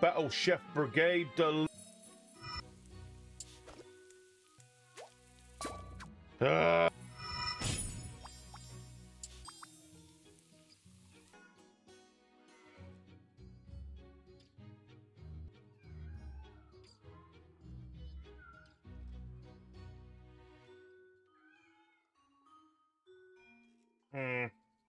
Battle Chef Brigade Deluxe.